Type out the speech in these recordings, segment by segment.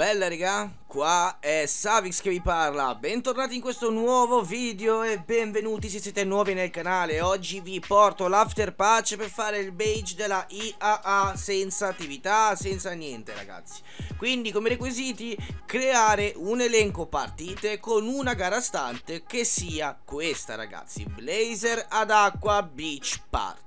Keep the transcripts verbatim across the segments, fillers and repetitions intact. Bella raga, qua è Savix che vi parla. Bentornati in questo nuovo video e benvenuti se siete nuovi nel canale. Oggi vi porto l'after patch per fare il badge della I A A senza attività, senza niente ragazzi. Quindi come requisiti, creare un elenco partite con una gara stante che sia questa ragazzi, Blazer ad acqua beach party.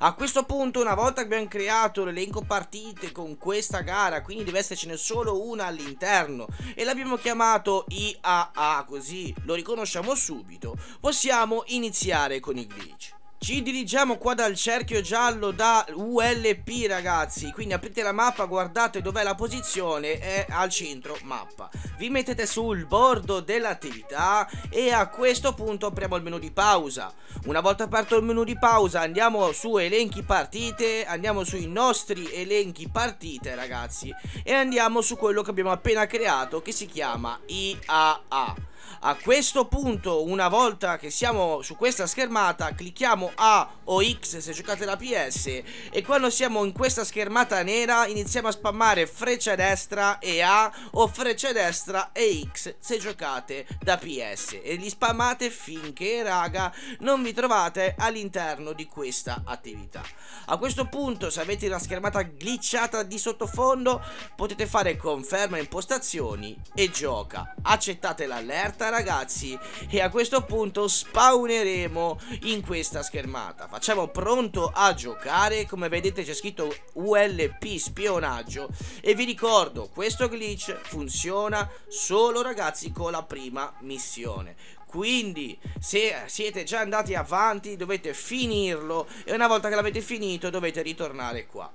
A questo punto, una volta che abbiamo creato l'elenco partite con questa gara, quindi deve essercene solo una all'interno, e l'abbiamo chiamato I A A, così lo riconosciamo subito, possiamo iniziare con il glitch. Ci dirigiamo qua dal cerchio giallo da U L P ragazzi, quindi aprite la mappa, guardate dov'è la posizione, è al centro mappa. Vi mettete sul bordo dell'attività e a questo punto apriamo il menu di pausa. Una volta aperto il menu di pausa andiamo su elenchi partite, andiamo sui nostri elenchi partite ragazzi e andiamo su quello che abbiamo appena creato che si chiama I A A. A questo punto, una volta che siamo su questa schermata, clicchiamo A o X se giocate la P S e quando siamo in questa schermata nera iniziamo a spammare freccia destra e A o freccia destra e X se giocate da P S e li spammate finché raga non vi trovate all'interno di questa attività. A questo punto, se avete la schermata glitchata di sottofondo, potete fare conferma impostazioni e gioca, accettate l'allerta ragazzi e a questo punto spawneremo in questa schermata. Facciamo pronto a giocare, come vedete c'è scritto U L P spionaggio e vi ricordo questo glitch funziona solo ragazzi con la prima missione, quindi se siete già andati avanti dovete finirlo e una volta che l'avete finito dovete ritornare qua.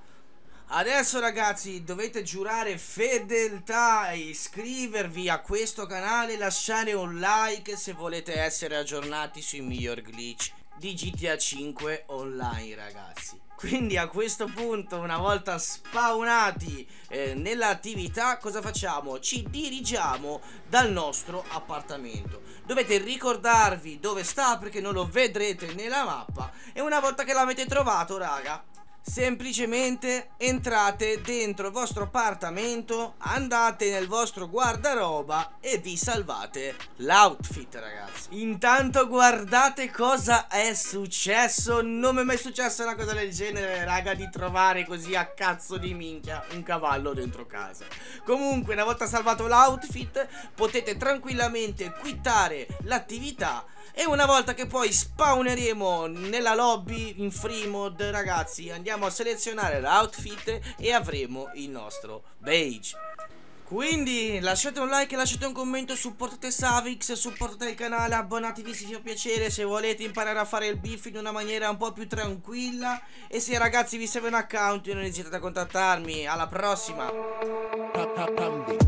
Adesso ragazzi dovete giurare fedeltà e iscrivervi a questo canale, lasciare un like se volete essere aggiornati sui miglior glitch di G T A cinque online ragazzi. Quindi a questo punto, una volta spawnati eh, nell'attività, cosa facciamo? Ci dirigiamo dal nostro appartamento. Dovete ricordarvi dove sta perché non lo vedrete nella mappa e una volta che l'avete trovato raga, semplicemente entrate dentro il vostro appartamento, andate nel vostro guardaroba e vi salvate l'outfit ragazzi. Intanto guardate cosa è successo, non mi è mai successa una cosa del genere raga, di trovare così a cazzo di minchia un cavallo dentro casa. Comunque una volta salvato l'outfit potete tranquillamente quittare l'attività e una volta che poi spawneremo nella lobby in free mode ragazzi andiamo a selezionare l'outfit e avremo il nostro badge. Quindi lasciate un like, lasciate un commento, supportate Savix, supportate il canale, abbonatevi se vi fa piacere, se volete imparare a fare il beef in una maniera un po' più tranquilla e se ragazzi vi serve un account non esitate a contattarmi. Alla prossima.